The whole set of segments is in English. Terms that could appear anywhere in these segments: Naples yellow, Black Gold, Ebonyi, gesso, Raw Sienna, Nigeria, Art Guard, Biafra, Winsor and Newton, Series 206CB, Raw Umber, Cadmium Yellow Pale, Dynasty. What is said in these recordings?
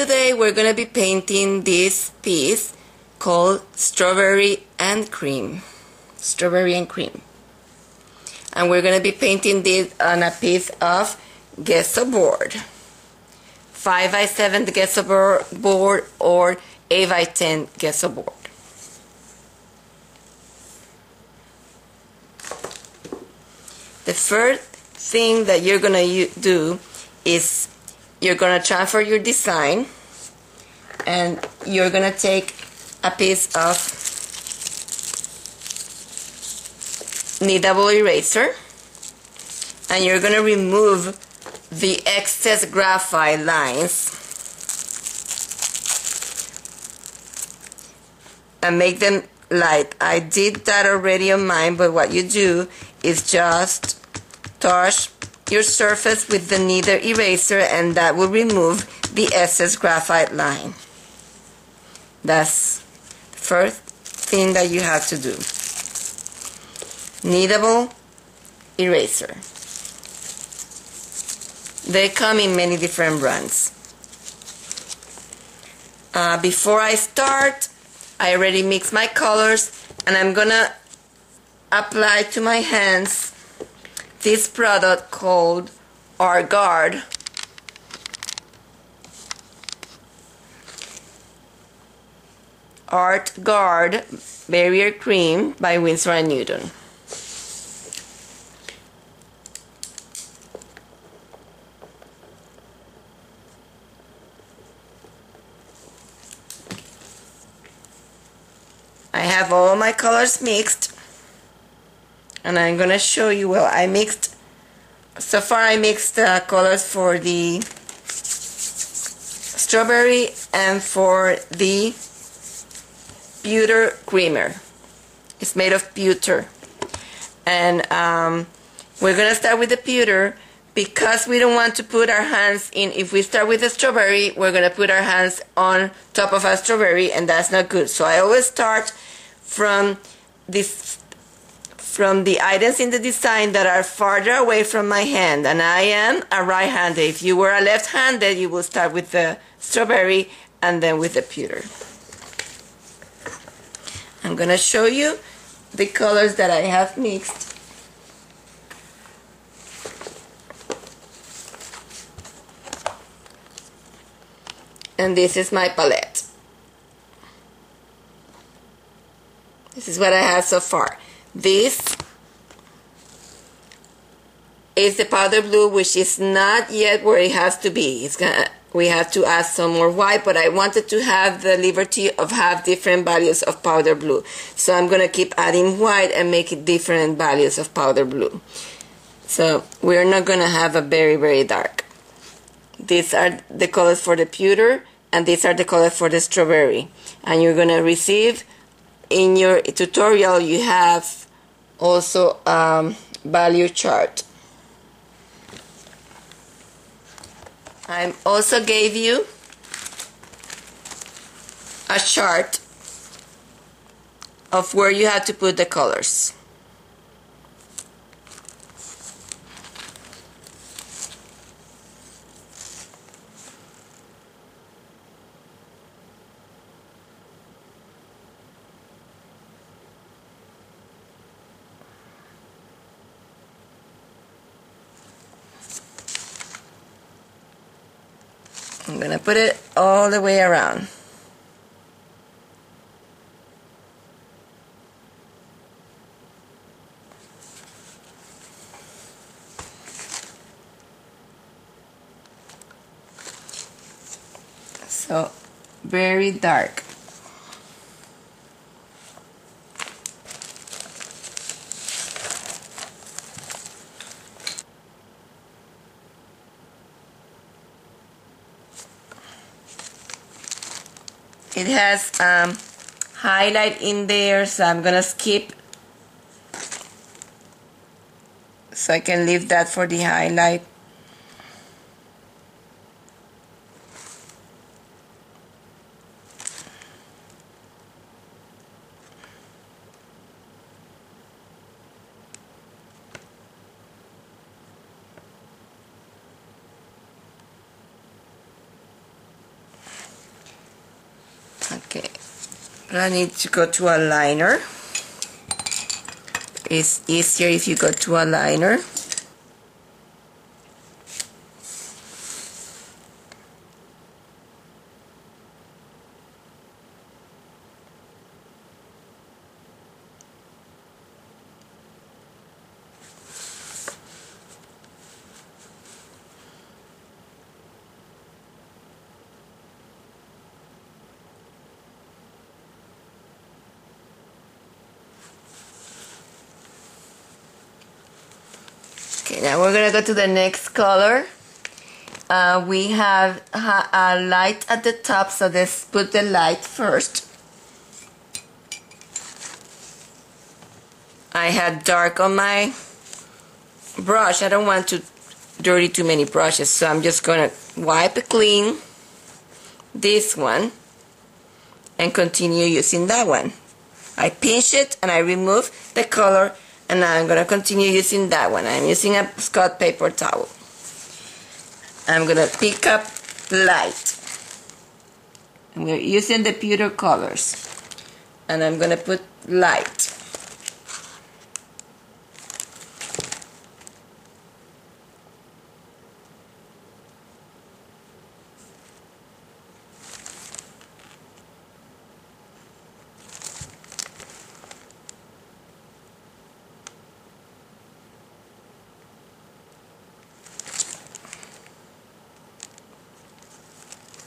Today we're going to be painting this piece called Strawberry and Cream. Strawberry and Cream. And we're going to be painting this on a piece of gesso board. 5x7 gesso board or 8x10 gesso board. The first thing that you're going to do is you're going to transfer your design and you're going to take a piece of kneadable eraser and you're going to remove the excess graphite lines and make them light. I did that already on mine, but what you do is just touch your surface with the kneader eraser and that will remove the excess graphite line. That's the first thing that you have to do. Kneadable eraser. They come in many different brands. Before I start, I already mixed my colors and I'm gonna apply to my hands this product called Art Guard. Art Guard Barrier Cream by Winsor and Newton. I have all my colors mixed and I'm going to show you. Well, I mixed, so far I mixed the colors for the strawberry and for the pewter creamer. It's made of pewter and we're going to start with the pewter because we don't want to put our hands in. If we start with the strawberry, we're going to put our hands on top of our strawberry and that's not good. So I always start from the items in the design that are farther away from my hand, and I am a right-handed. If you were a left-handed, you will start with the strawberry and then with the pewter. I'm gonna show you the colors that I have mixed. And this is my palette. This is what I have so far. This is the powder blue, which is not yet where it has to be. It's gonna, we have to add some more white, but I wanted to have the liberty of have different values of powder blue. So I'm going to keep adding white and make it different values of powder blue. So we're not going to have a very, very dark. These are the colors for the pewter and these are the colors for the strawberry. And you're going to receive in your tutorial, you have also value chart. I also gave you a chart of where you have to put the colors. I'm going to put it all the way around. So, very dark. It has highlight in there, so I'm gonna skip so I can leave that for the highlight. And I need to go to a liner. It's easier if you go to a liner. Now we're gonna go to the next color. We have a light at the top, so let's put the light first. I had dark on my brush. I don't want to dirty too many brushes, so I'm just gonna wipe clean this one and continue using that one. I pinch it and I remove the color. And now I'm going to continue using that one. I'm using a Scott paper towel. I'm going to pick up light. And we're using the pewter colors. And I'm going to put light.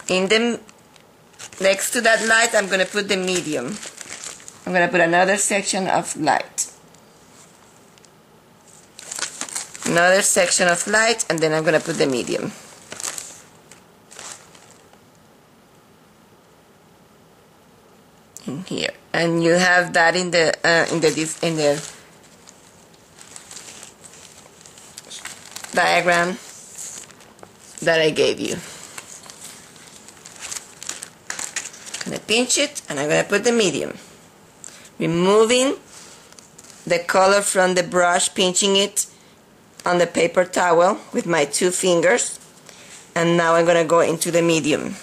In the next to that light, I'm going to put the medium. I'm going to put another section of light. Another section of light, and then I'm going to put the medium. In here. And you have that in the diagram that I gave you. I'm going to pinch it and I'm going to put the medium. Removing the color from the brush, pinching it on the paper towel with my two fingers. And now I'm going to go into the medium.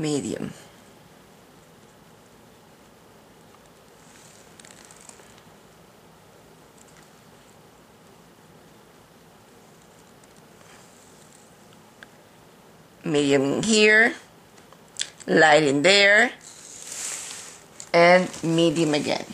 Medium. Medium here, light in there, and medium again.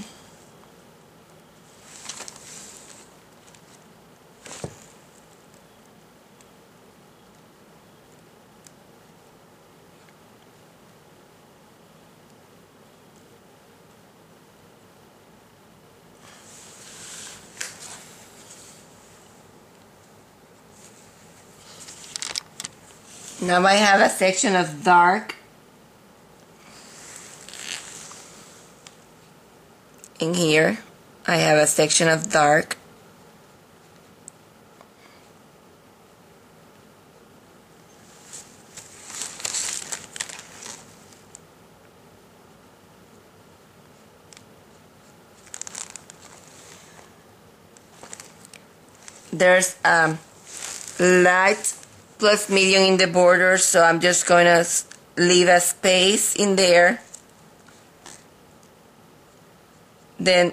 Now I have a section of dark in here. I have a section of dark. There's a light plus medium in the border, so I'm just going to leave a space in there. Then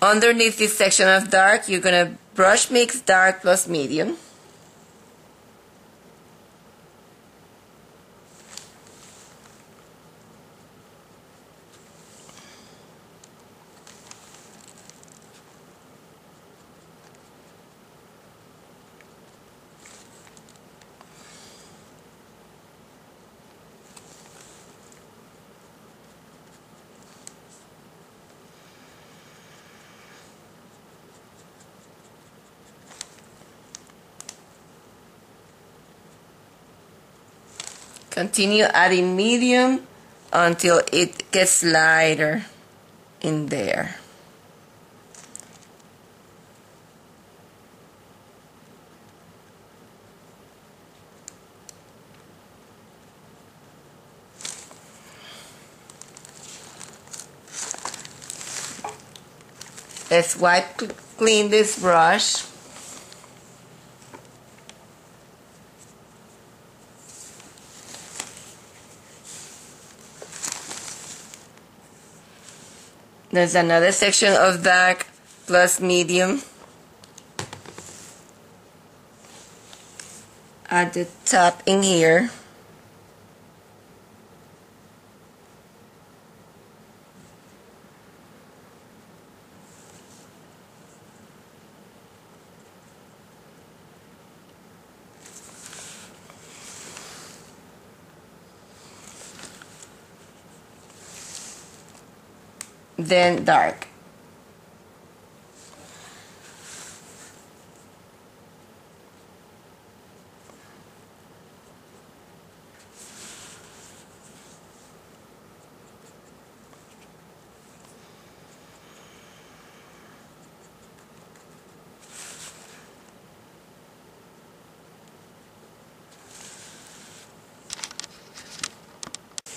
underneath this section of dark, you're going to brush mix dark plus medium. Continue adding medium until it gets lighter in there. Let's wipe clean this brush. There's another section of dark plus medium at the top in here. Then dark.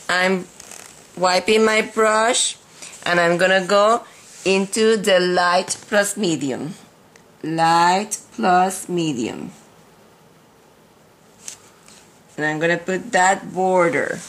I'm wiping my brush. And I'm gonna go into the light plus medium. Light plus medium. And I'm gonna put that border.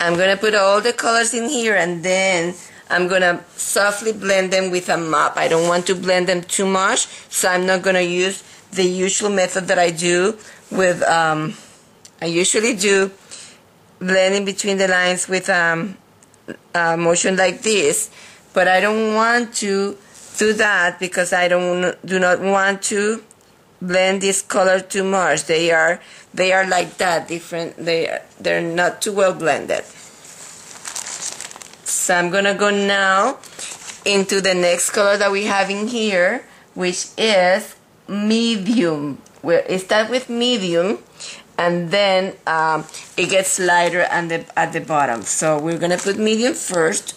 I'm going to put all the colors in here and then I'm going to softly blend them with a mop. I don't want to blend them too much, so I'm not going to use the usual method that I do with, I usually do blending between the lines with a motion like this, but I don't want to do that because I do not want to blend this color too much. They are like that, different. They're not too well blended. So I'm gonna go now into the next color that we have in here, which is medium. Where it starts with medium, and then it gets lighter at the bottom. So we're gonna put medium first.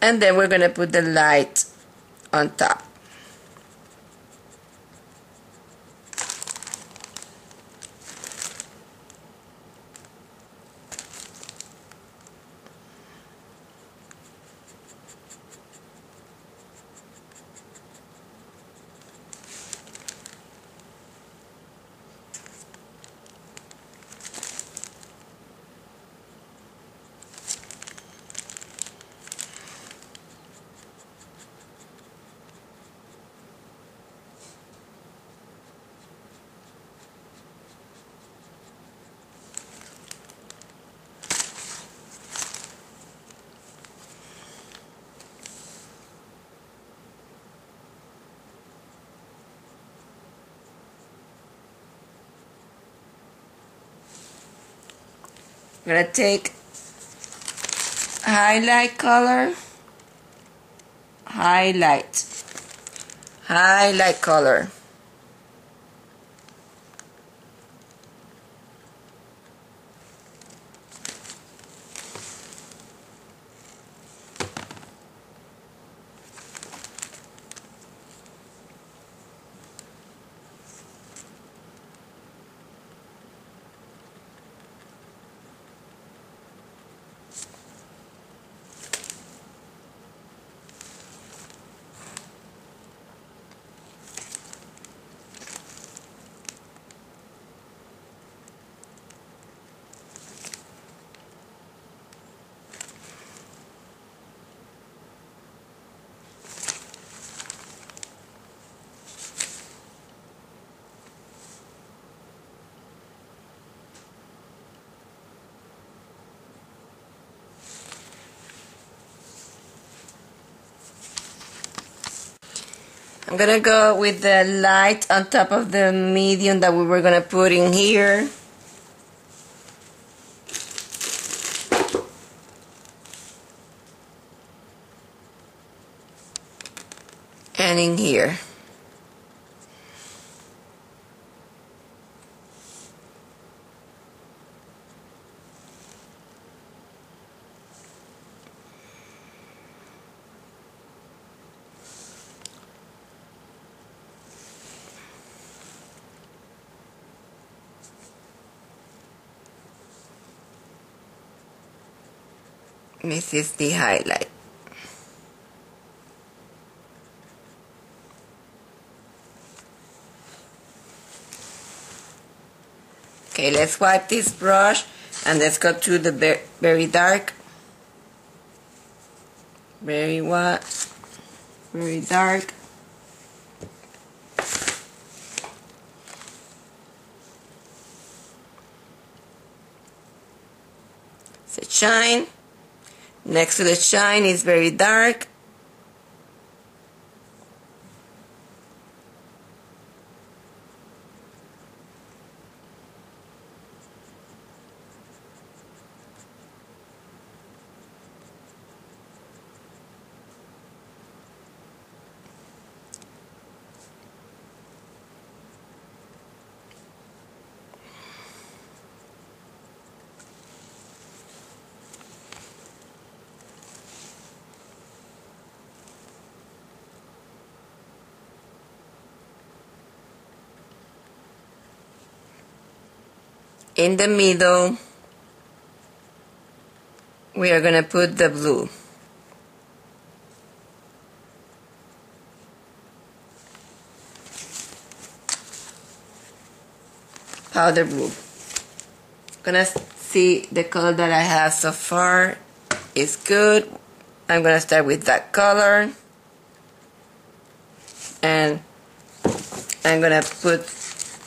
And then we're going to put the light on top. I'm going to take highlight color, highlight, highlight color. I'm gonna go with the light on top of the medium that we were gonna put in here. And in here. This is the highlight. Okay, let's wipe this brush and let's go to the very dark. Very what? Very dark. So shine. Next to the shine is very dark. In the middle, we are going to put the blue. Powder blue. Gonna see the color that I have so far is good. I'm gonna start with that color. And I'm gonna put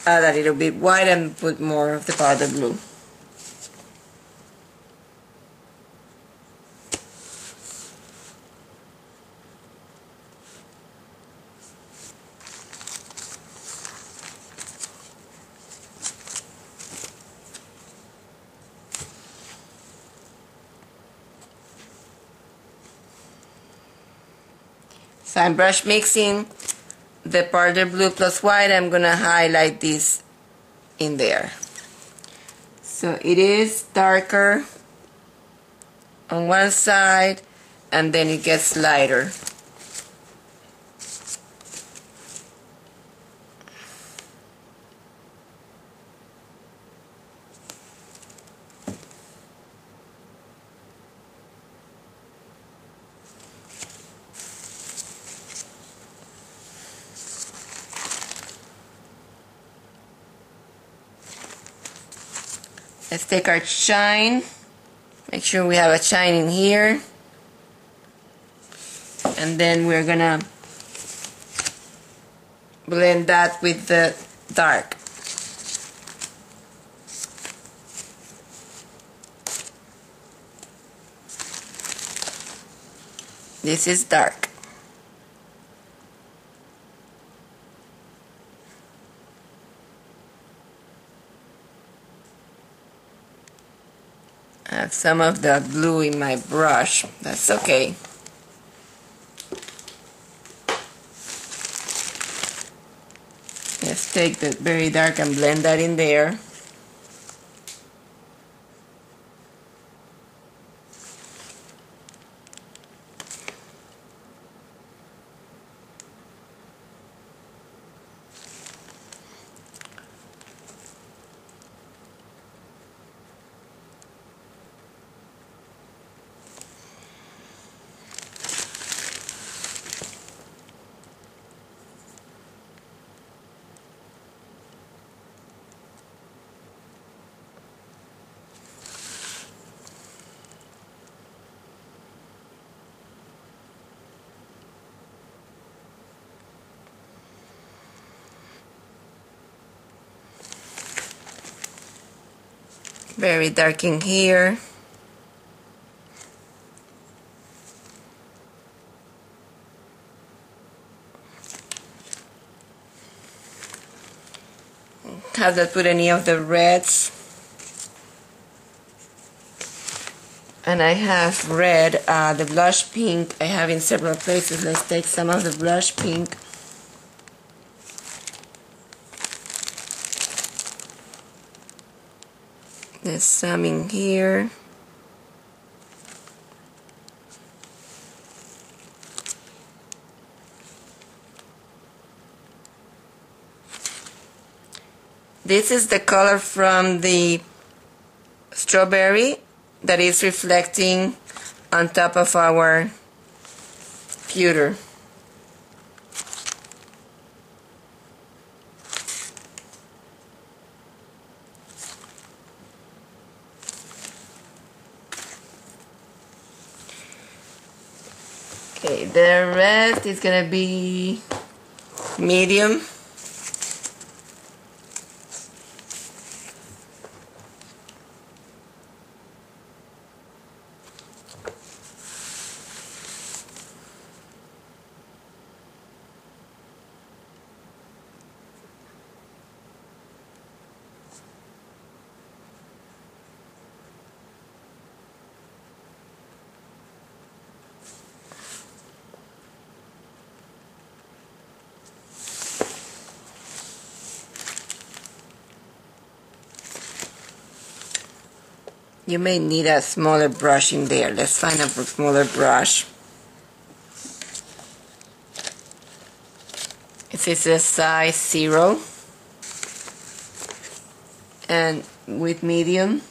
add a little bit white and put more of the powder blue. So I'm brush mixing the powder blue plus white. I'm gonna highlight this in there. So it is darker on one side and then it gets lighter. Let's take our shine, make sure we have a shine in here, and then we're gonna blend that with the dark. This is dark. I have some of the blue in my brush. That's okay. Let's take the very dark and blend that in there. Very dark in here. Have not put any of the reds. And I have red, the blush pink I have in several places. Let's take some of the blush pink. There's some in here. This is the color from the strawberry that is reflecting on top of our pewter. Okay, the rest is gonna be medium. You may need a smaller brush in there. Let's find a smaller brush. This is a size 0. And with medium.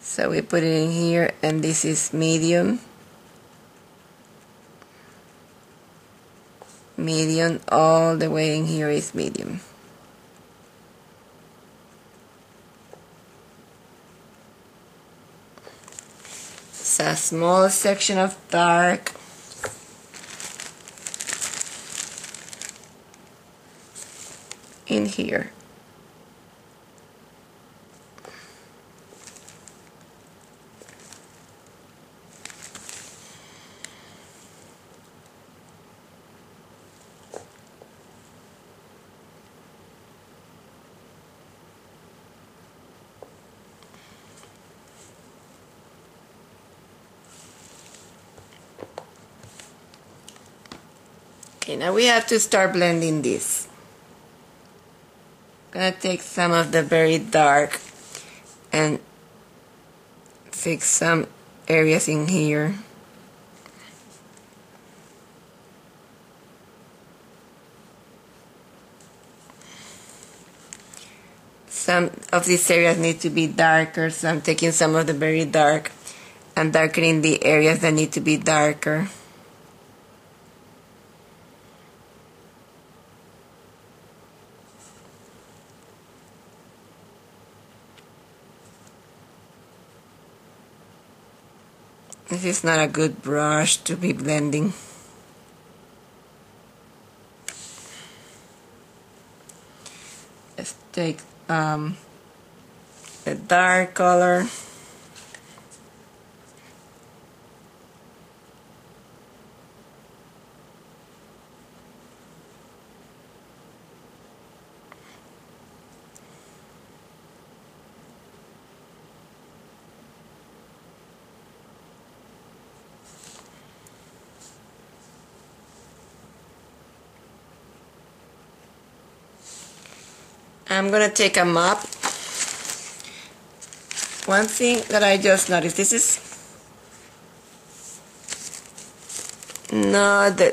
So we put it in here, and this is medium. Medium, all the way in here is medium. A small section of dark. In here. Now we have to start blending this. I'm gonna take some of the very dark and fix some areas in here. Some of these areas need to be darker, so I'm taking some of the very dark and darkening the areas that need to be darker. This is not a good brush to be blending. Let's take a dark color. I'm going to take a mop. One thing that I just noticed, this is not the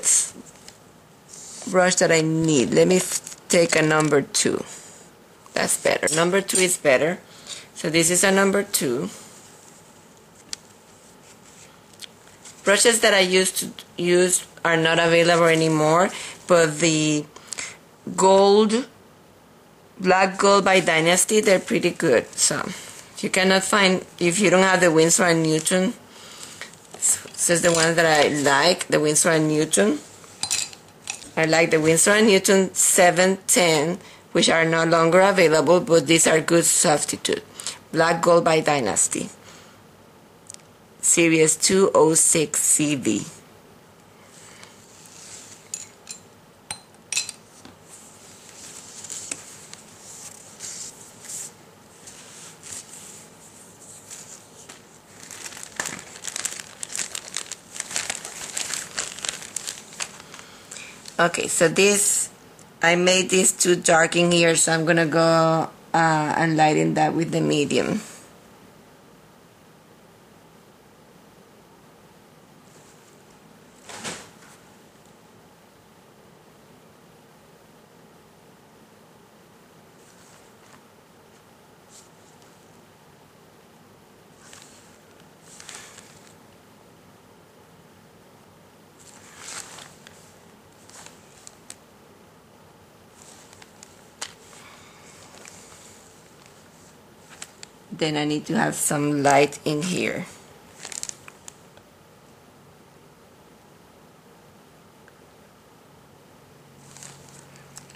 brush that I need. Let me take a number 2. That's better. Number 2 is better. So this is a number 2. Brushes that I used to use are not available anymore, but the Black Gold by Dynasty, they're pretty good. So if you cannot find, if you don't have the Winsor and Newton, this is the one that I like, the Winsor and Newton. I like the Winsor and Newton 710, which are no longer available, but these are good substitute. Black Gold by Dynasty, Series 206CB. Okay, so this, I made this too dark in here, so I'm gonna go and lighten that with the medium. Then I need to have some light in here.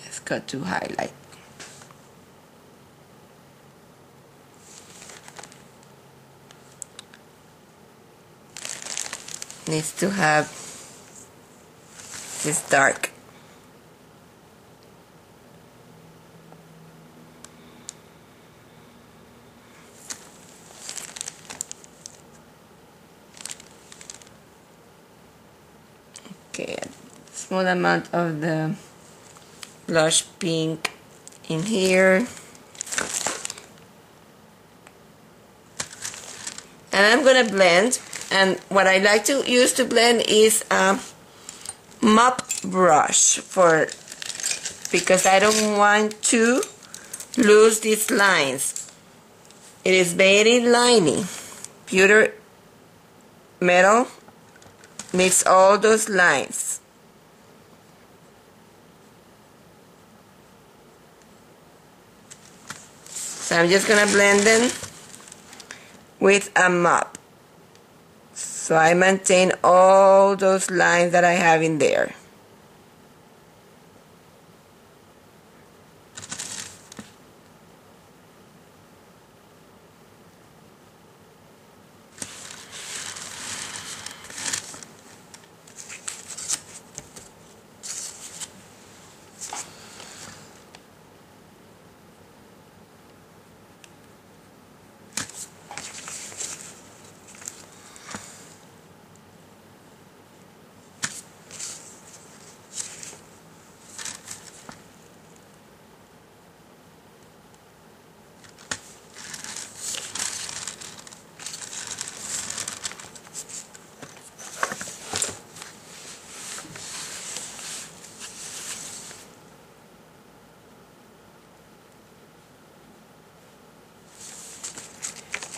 Let's go to highlight. Needs to have this dark. Small amount of the blush pink in here, and I'm gonna blend. And what I like to use to blend is a mop brush because I don't want to lose these lines. It is very liney. Pewter metal makes all those lines. So I'm just gonna blend them with a mop, so I maintain all those lines that I have in there.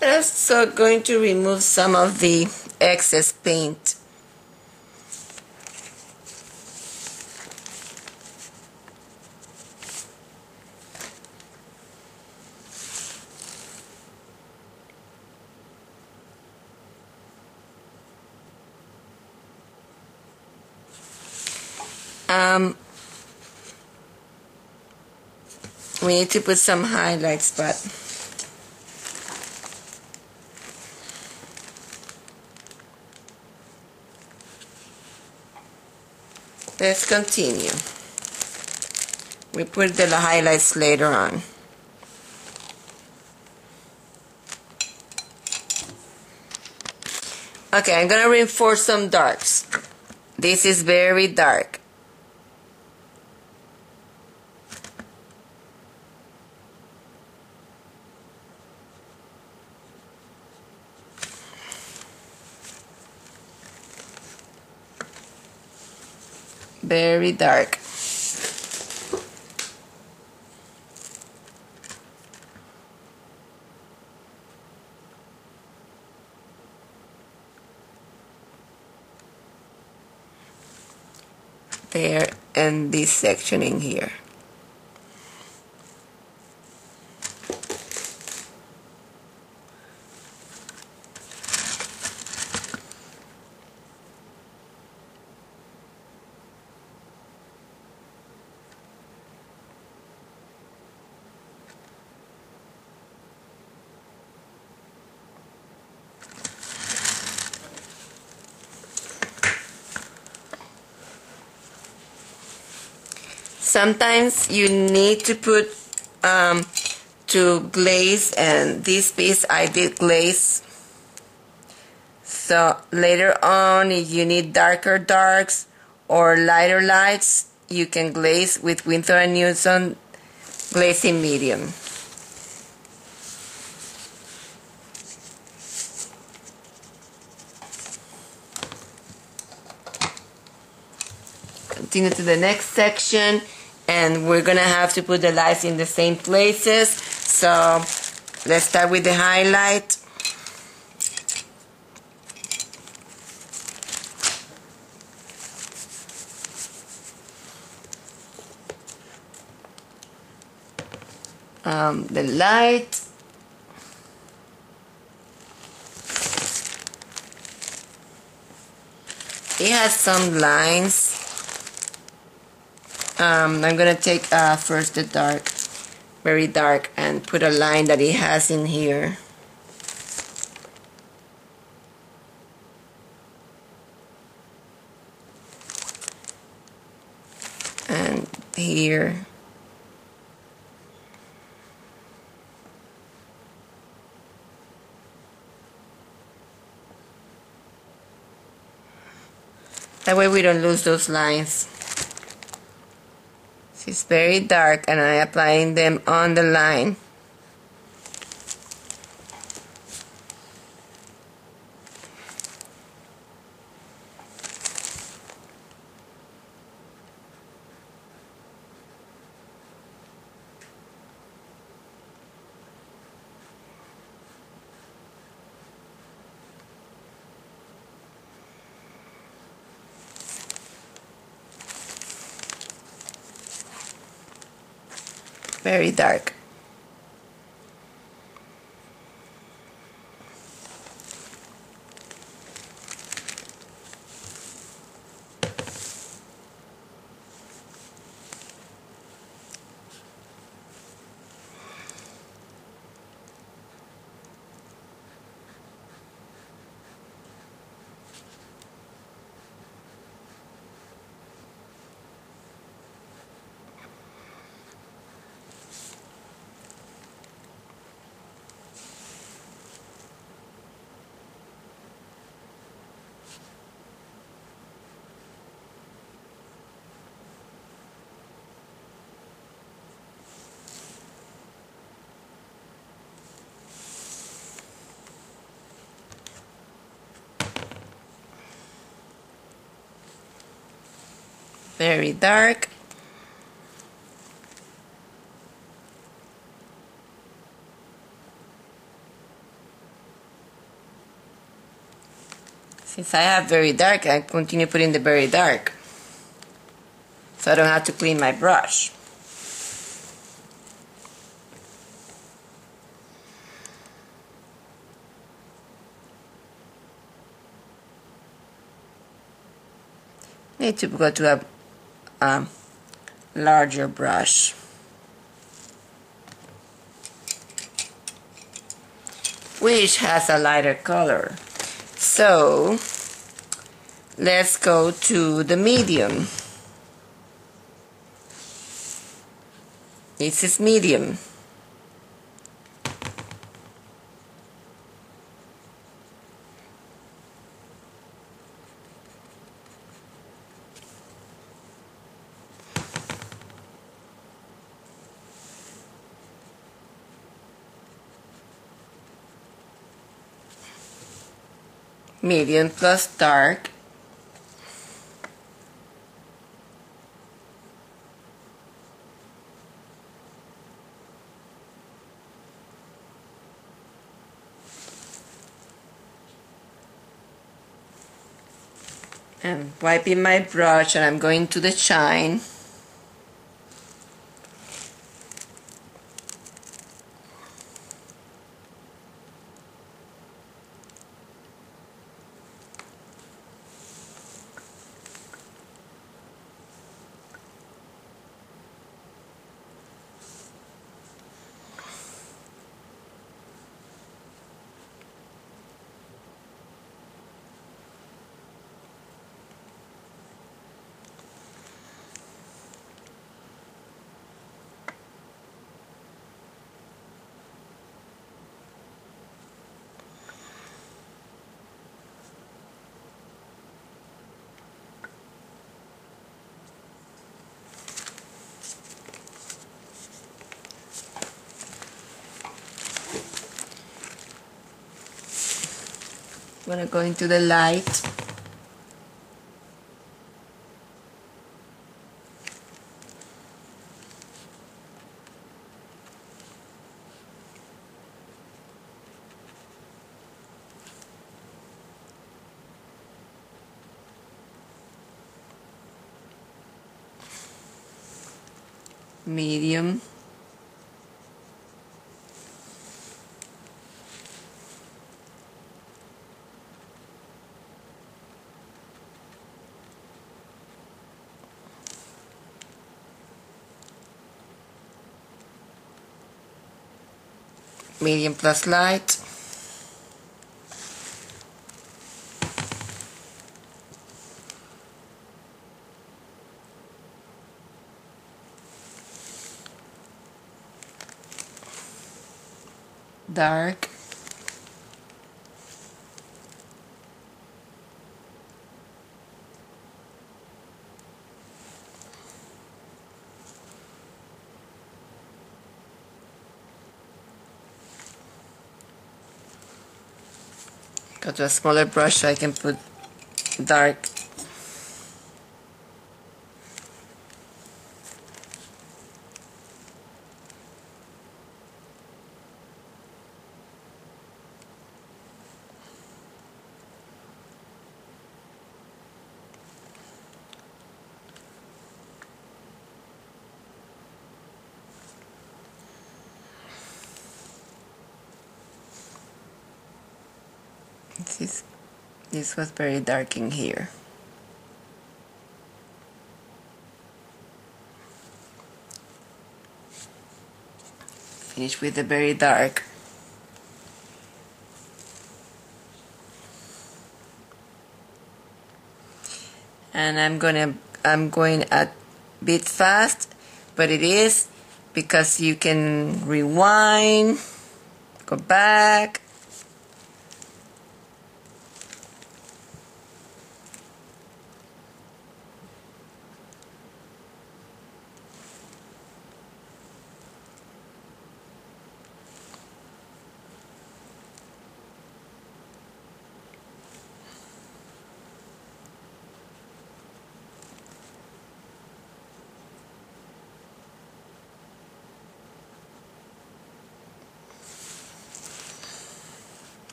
I'm also going to remove some of the excess paint. We need to put some highlights, but let's continue. We put the highlights later on. Okay, I'm gonna reinforce some darks. This is very dark. Very dark. There, and this section in here. Sometimes you need to put to glaze, and this piece I did glaze. So later on, if you need darker darks or lighter lights, you can glaze with Winsor and Newton glazing medium. Continue to the next section, and we're gonna have to put the lights in the same places, so let's start with the highlight. The light, it has some lines. I'm gonna take first the dark, very dark, and put a line that it has in here. And here. That way we don't lose those lines. It's very dark, and I'm applying them on the line. Very dark. Very dark. Since I have very dark, I continue putting the very dark, so I don't have to clean my brush. Need to go to a larger brush. Which has a lighter color. So let's go to the medium. This is medium. Medium plus dark. I'm wiping my brush, and I'm going to the shine. I'm gonna go into the light. Medium. Medium plus light. Dark. Go to a smaller brush so I can put dark. This was very dark in here. Finish with the very dark. And I'm going a bit fast, but it is because you can rewind, go back.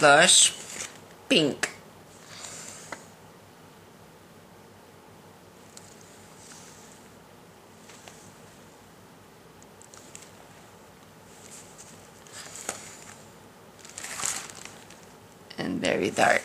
Blush pink. And very dark.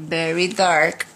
Very dark.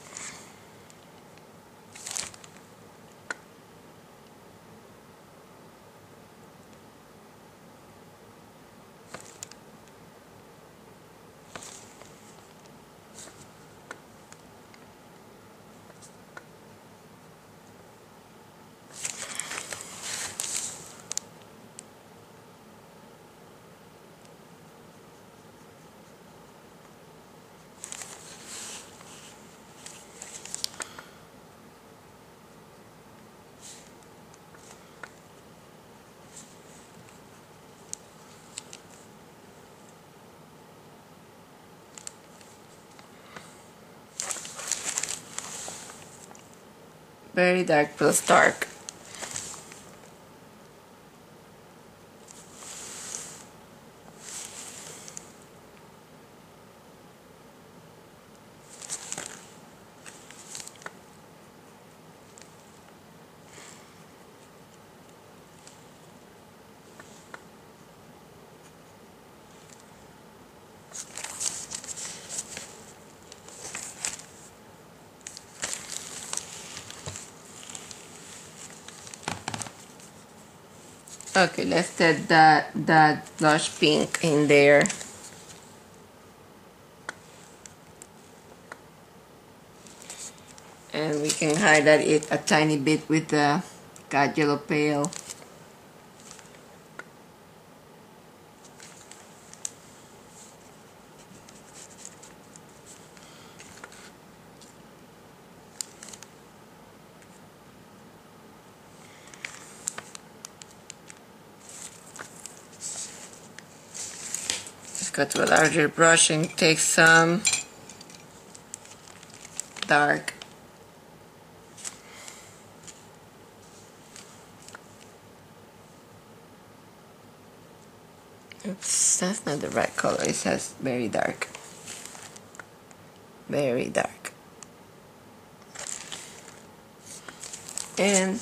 Very dark plus dark. Okay, let's set that blush pink in there. And we can highlight it a tiny bit with the Cadmium Yellow Pale. Go to a larger brush and take some dark. Oops, that's not the right color. It says very dark. Very dark. And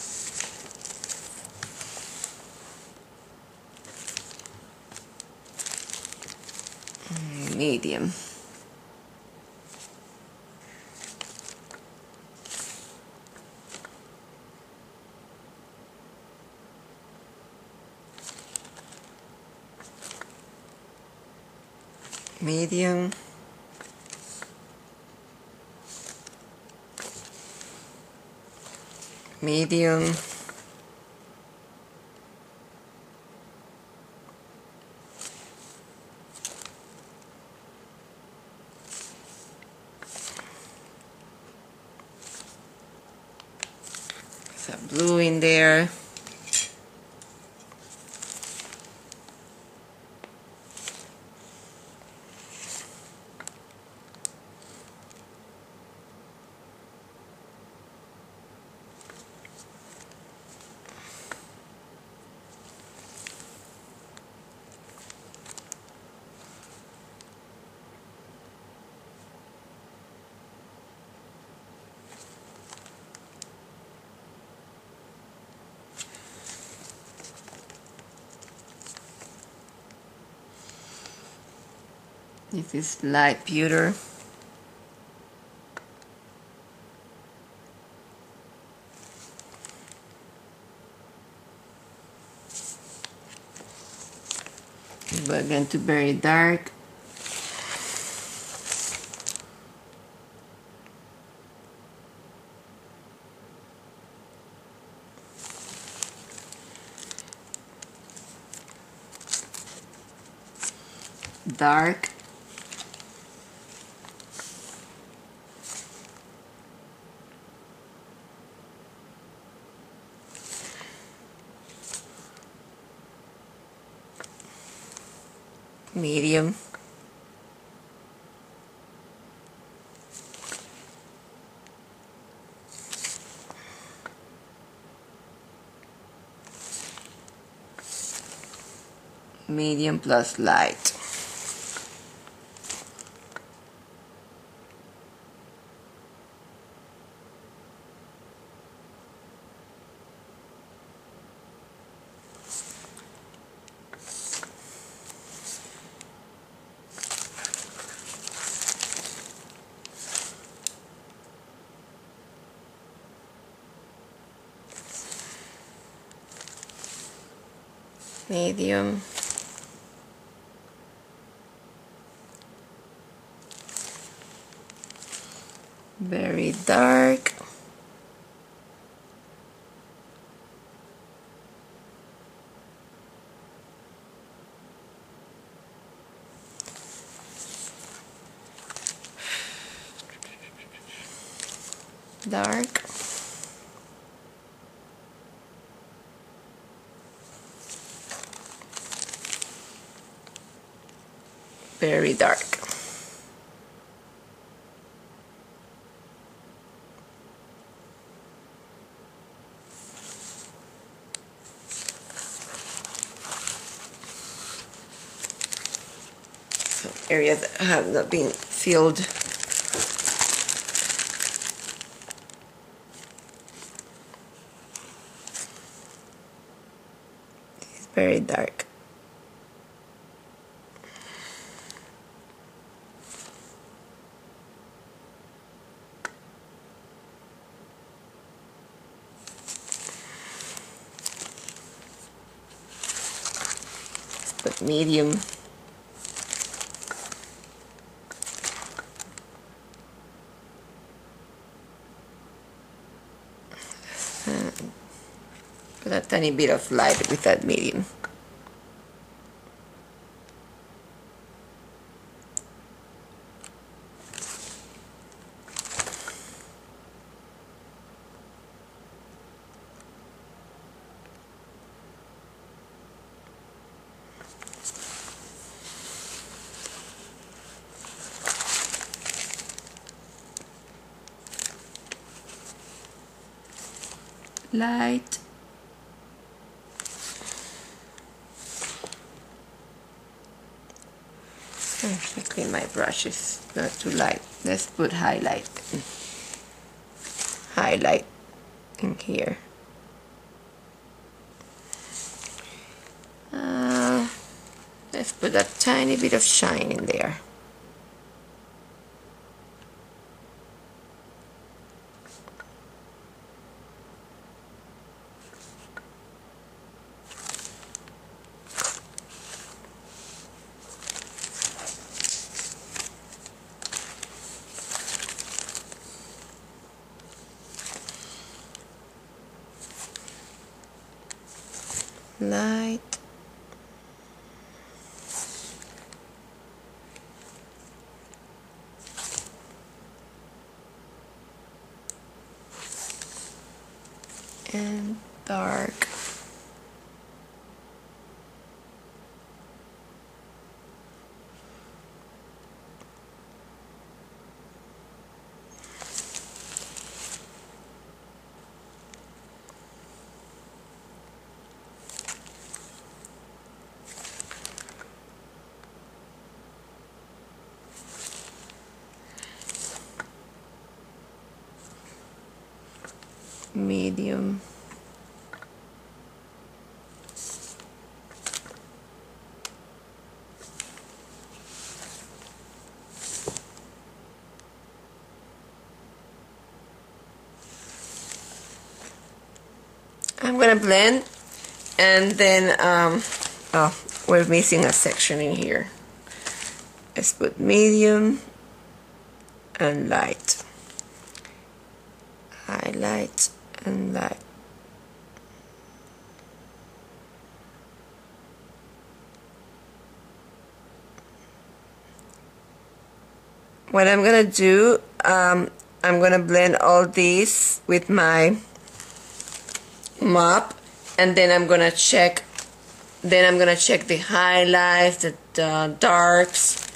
medium. Medium. Medium. Blue in there. This is light pewter. We're going to very dark. Dark. Medium. Medium plus light. Medium. Very dark. Dark. Very dark. areas that have not been filled. It's very dark. But medium. Put a tiny bit of light with that medium. Light. I clean my brush, it's not too light. Let's put highlight. Highlight in here. Let's put a tiny bit of shine in there. Light. And dark. Medium. I'm gonna blend, and then oh, we're missing a section in here. Let's put medium and light. Highlight. And that what I'm gonna do, I'm gonna blend all these with my mop, and then I'm gonna check the highlights, the darks.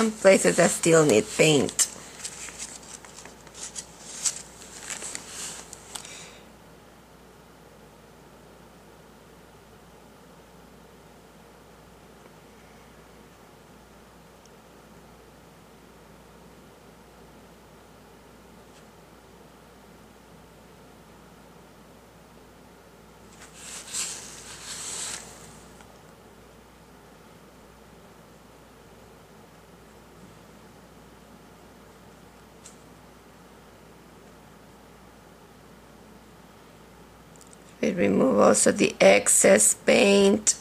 Some places that still need paint. We remove also the excess paint.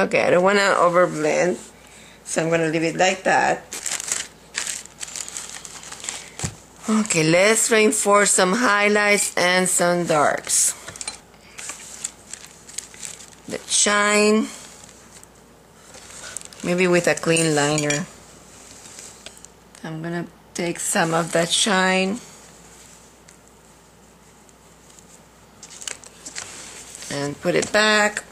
Okay, I don't want to over blend, so I'm going to leave it like that. Okay, let's reinforce some highlights and some darks. The shine, maybe with a clean liner. I'm going to take some of that shine and put it back.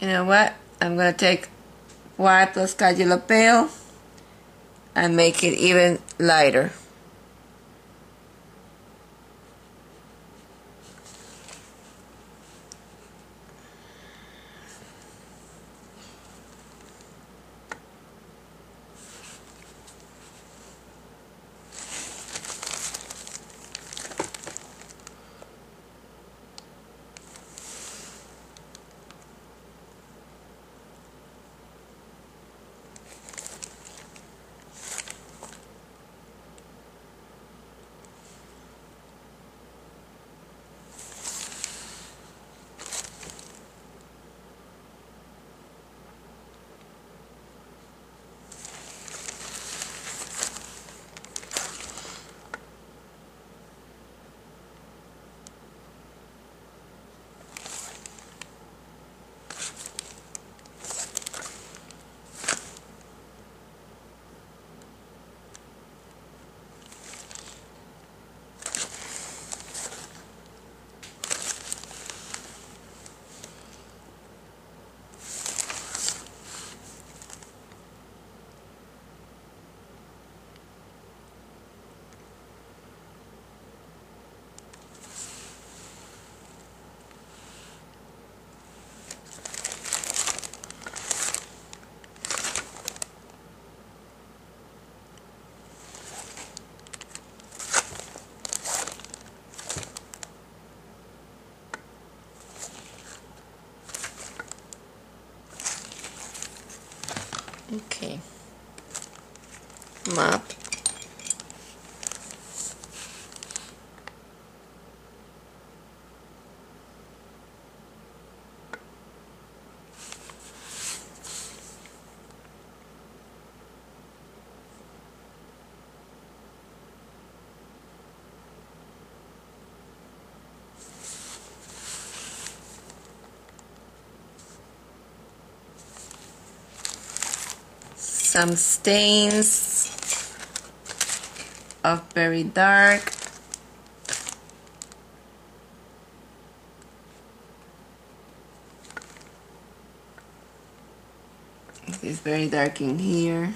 You know what? I'm going to take white plus Cadmium Yellow Pale and make it even lighter. Okay, mop. Some stains of very dark. It is very dark in here.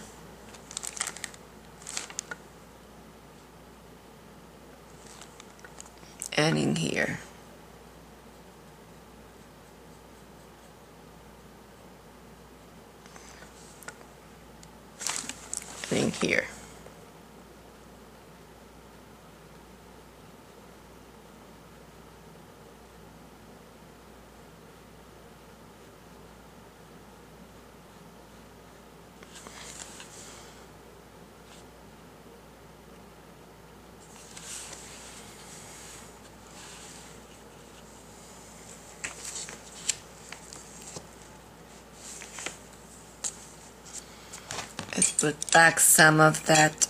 And in here. Here. Put back some of that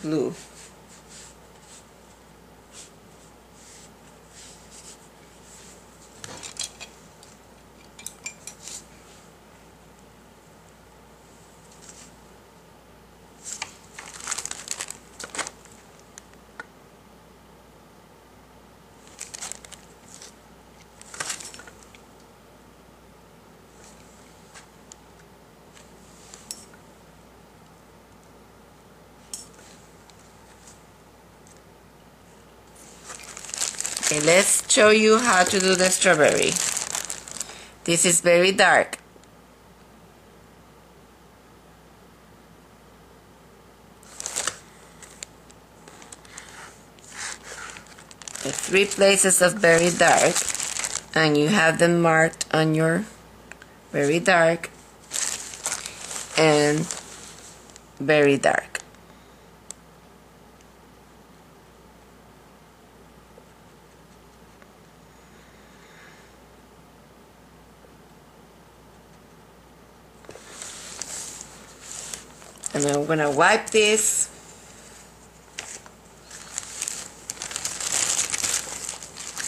blue. Okay, let's show you how to do the strawberry. This is very dark. The three places of very dark, and you have them marked on your very dark and very dark. And I'm going to wipe this.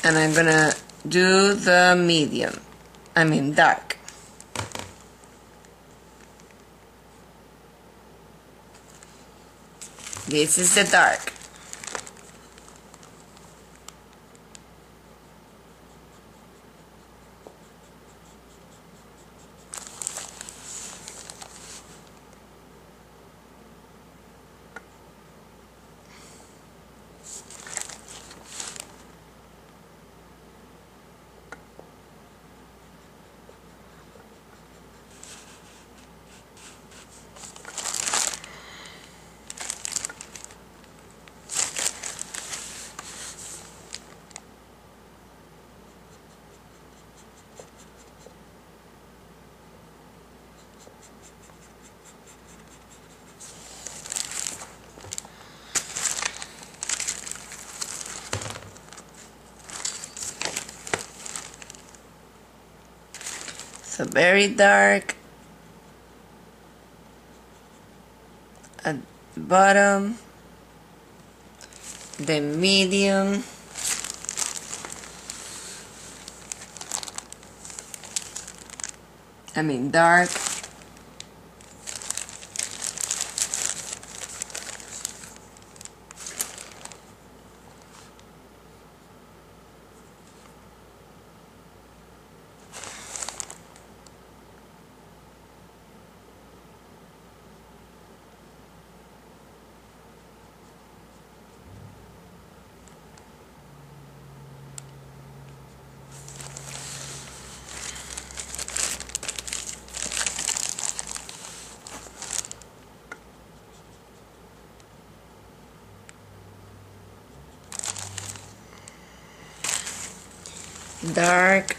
And I'm going to do the medium, I mean dark. This is the dark. So very dark at the bottom, the medium, I mean dark, dark,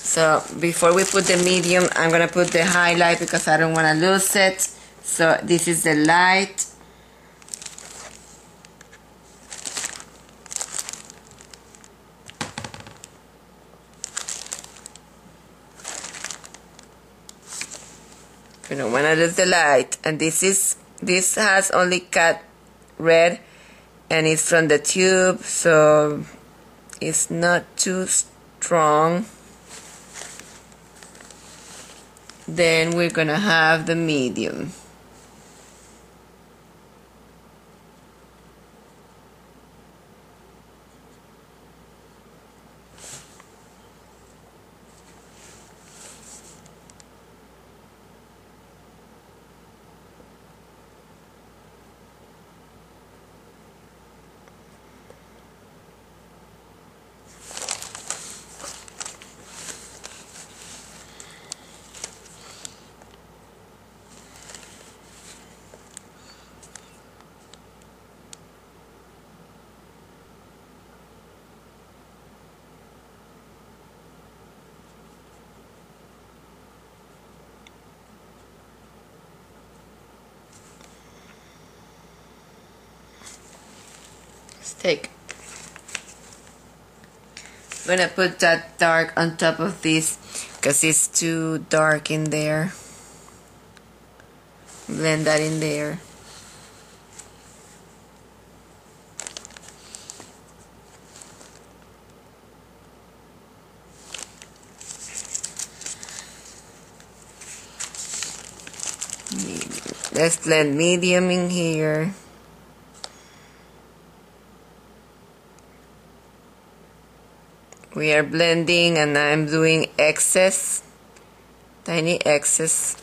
so before we put the medium, I'm gonna put the highlight because I don't want to lose it. So this is the light, you don't want to lose the light, and this has only cut red and it's from the tube, so it's not too strong. Then we're gonna have the medium. Take. I'm gonna put that dark on top of this because it's too dark in there. Blend that in there. Let's blend medium in here. We are blending and I'm doing excess, tiny excess.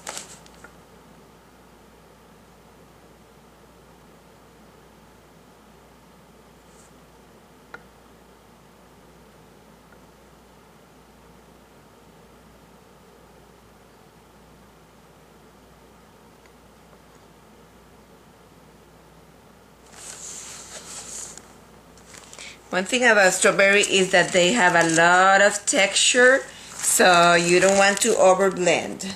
One thing about strawberry is that they have a lot of texture, so you don't want to overblend.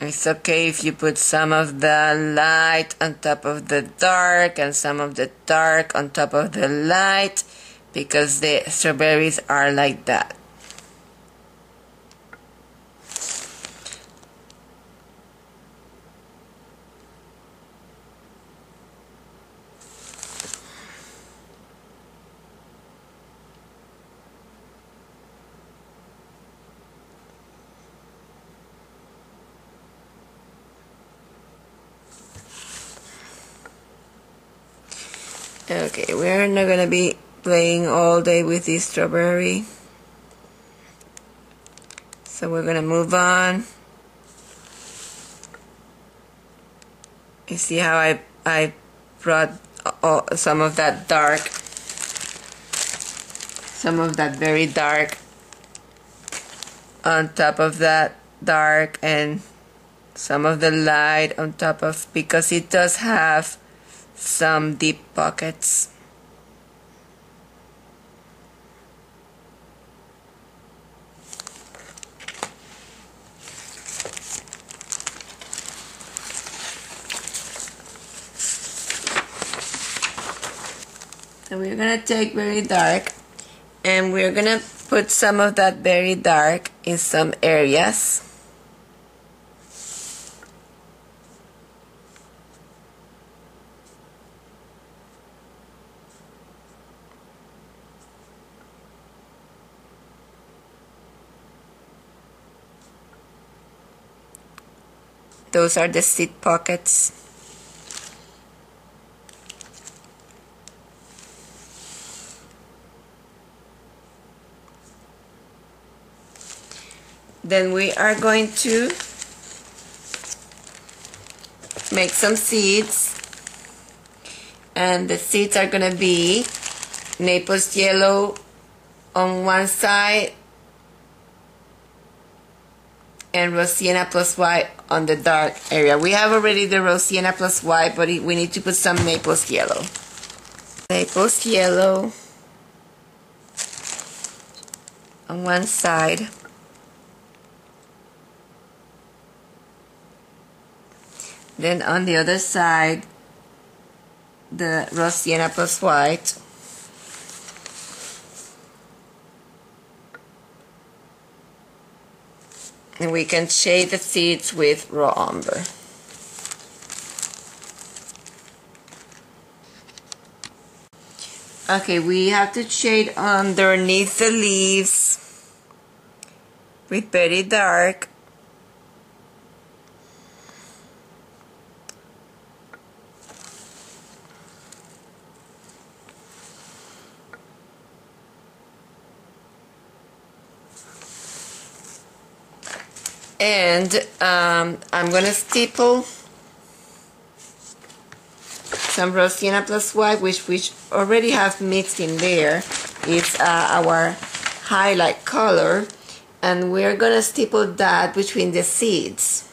It's okay if you put some of the light on top of the dark and some of the dark on top of the light, because the strawberries are like that. Okay, we're not gonna be playing all day with this strawberry, so we're gonna move on. You see how I brought some of that dark, some of that very dark on top of that dark, and some of the light on top of, because it does have some deep pockets. So we're gonna take very dark and we're gonna put some of that very dark in some areas. Those are the seed pockets. Then we are going to make some seeds, and the seeds are going to be Naples yellow on one side and Raw Sienna plus white on the dark area. We have already the Raw Sienna plus white, but we need to put some Naples yellow. Naples yellow on one side. Then on the other side, the Raw Sienna plus white. And we can shade the seeds with Raw Umber. Okay, we have to shade underneath the leaves with very dark. And I'm gonna stipple some Raw Sienna plus white, which already have mixed in there. It's our highlight color, and we're gonna stipple that between the seeds.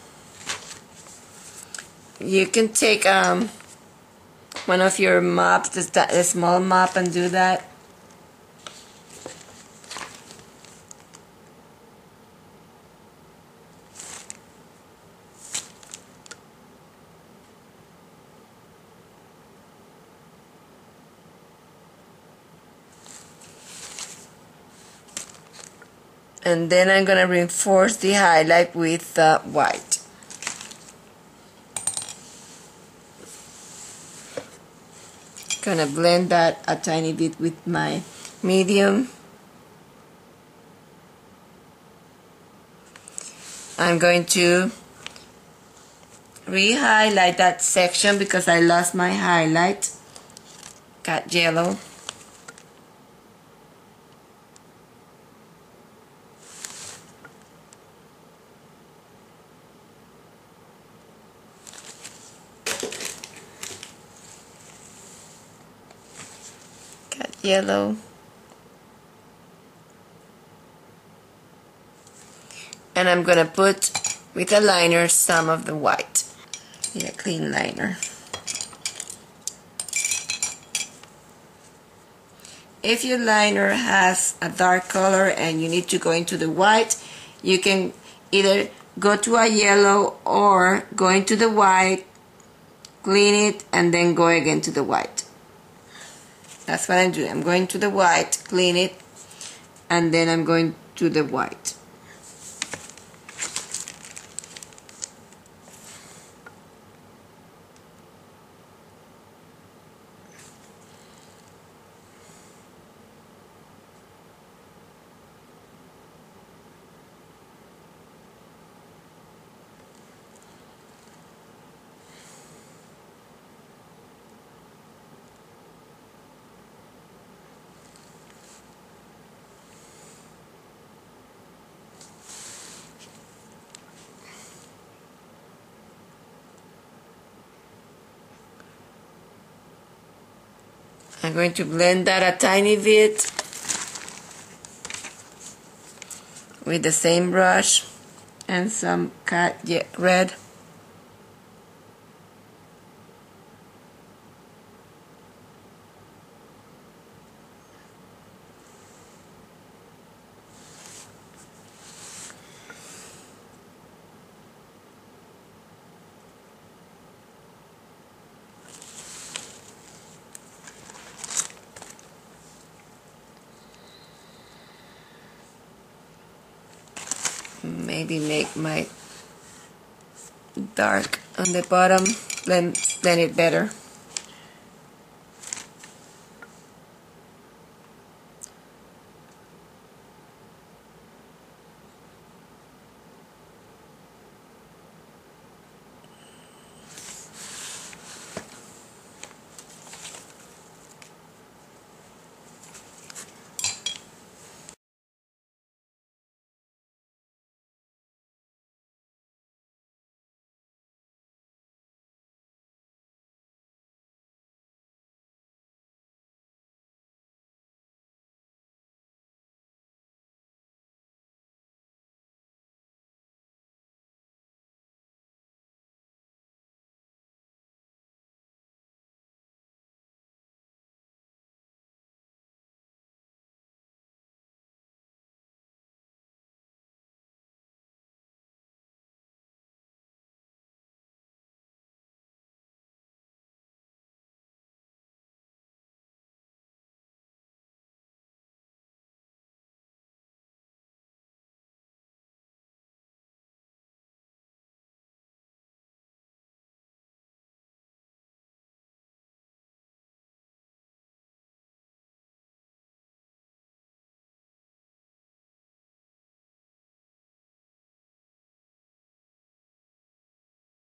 You can take one of your mops, the small mop, and do that. And then I'm going to reinforce the highlight with white. Going to blend that a tiny bit with my medium. I'm going to re-highlight that section because I lost my highlight. Got yellow. Got yellow. And I'm gonna put with a liner some of the white. Need a clean liner. If your liner has a dark color and you need to go into the white, you can either go to a yellow or go into the white, clean it, and then go again to the white. That's what I'm doing. I'm going to the white, clean it, and then I'm going to the white. I'm going to blend that a tiny bit with the same brush and some red. Maybe make my dark on the bottom, blend it better.